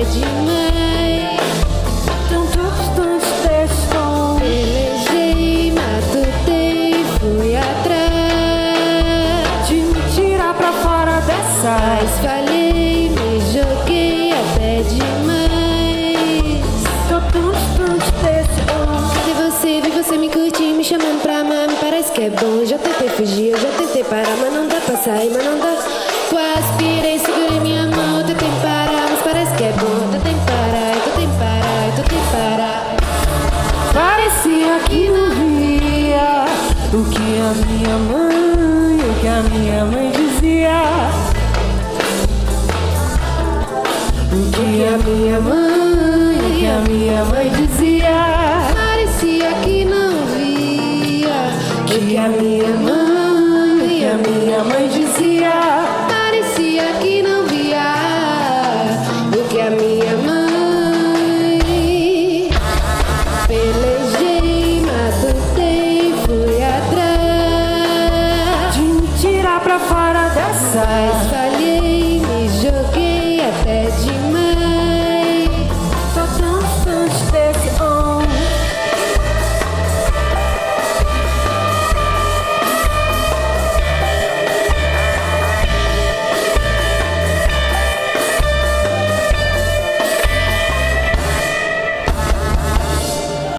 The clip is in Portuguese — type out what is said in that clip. é demais. Tantos testes, pelejei, matutei, fui atrás de me tirar pra fora dessa. Mas falhei, me joguei até demais. Tantos testes. Vi você me curtir, me chamando pra amar, me parece que é bom. Já tentei fugir, eu já tentei parar, mas não dá pra sair, mas não dá. Quase pirei, segurei minha mão, tentei parar, mas parece que é bom. Tentei parar, tentei parar, tentei parar. Parecia que não via o que a minha mãe, dizia. O que a minha mãe, dizia. Parecia que não via o que a minha mãe, dizia. Falhei, me joguei até demais.